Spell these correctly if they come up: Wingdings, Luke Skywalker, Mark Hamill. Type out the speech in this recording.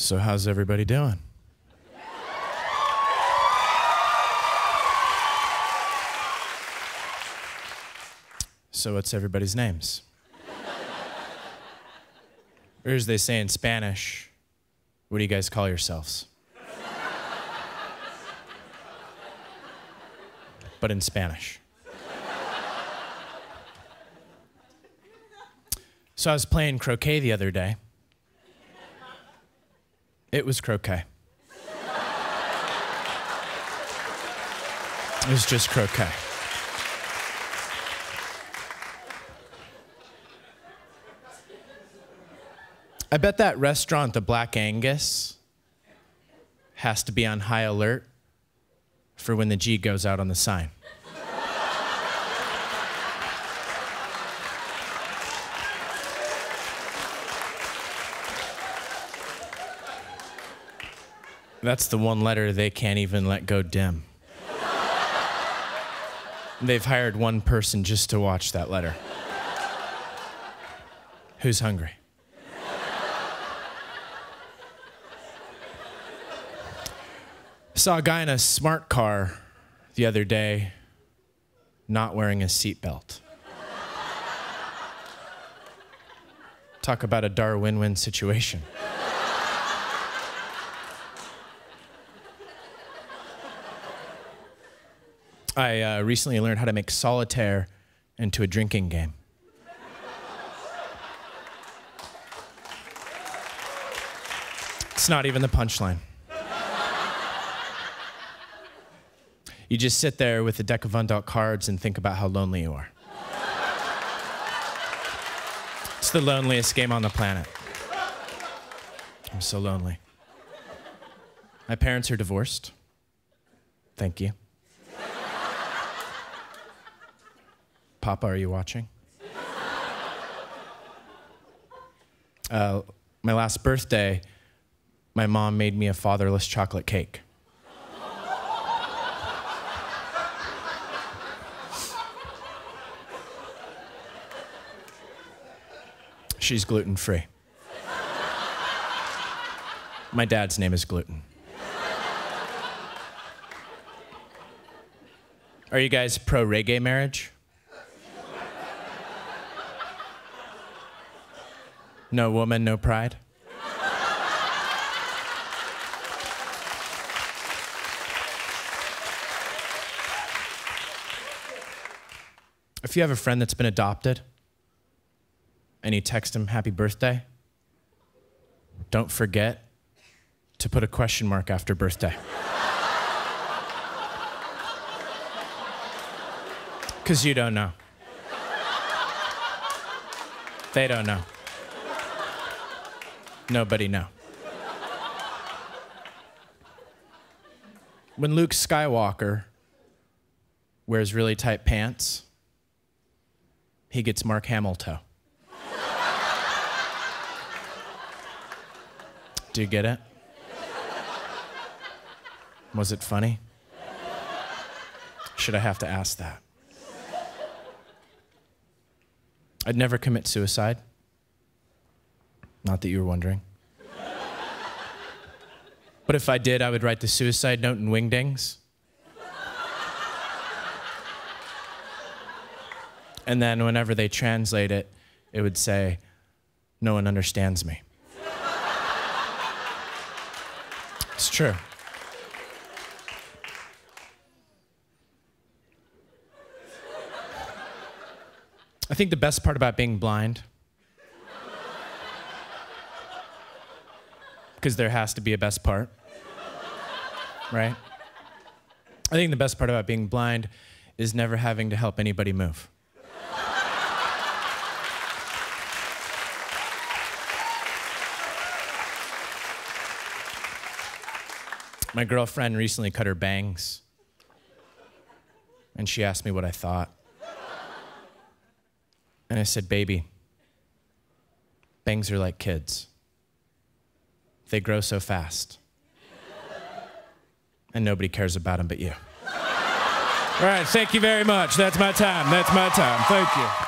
So how's everybody doing? So what's everybody's names? Or as they say in Spanish, what do you guys call yourselves? But in Spanish. So I was playing croquet the other day. It was croquet. It was just croquet. I bet that restaurant, the Black Angus, has to be on high alert for when the G goes out on the sign. That's the one letter they can't even let go dim. They've hired one person just to watch that letter. Who's hungry? I saw a guy in a smart car the other day not wearing a seatbelt. Talk about a Darwin-win situation. I recently learned how to make solitaire into a drinking game. It's not even the punchline. You just sit there with a deck of undealt cards and think about how lonely you are. It's the loneliest game on the planet. I'm so lonely. My parents are divorced. Thank you. Papa, are you watching? My last birthday, my mom made me a fatherless chocolate cake. She's gluten-free. My dad's name is Gluten. Are you guys pro-reggae marriage? No woman, no pride? If you have a friend that's been adopted, and you text him happy birthday, don't forget to put a question mark after birthday. Because you don't know. They don't know. Nobody know. When Luke Skywalker wears really tight pants, he gets Mark Hamill toe. Do you get it? Was it funny? Should I have to ask that? I'd never commit suicide. Not that you were wondering. But if I did, I would write the suicide note in Wingdings. And then whenever they translate it, it would say, "No one understands me." It's true. I think the best part about being blind, because there has to be a best part, right? I think the best part about being blind is never having to help anybody move. My girlfriend recently cut her bangs, and she asked me what I thought. And I said, "Baby, bangs are like kids. They grow so fast, and nobody cares about them but you." All right, thank you very much. That's my time. Thank you.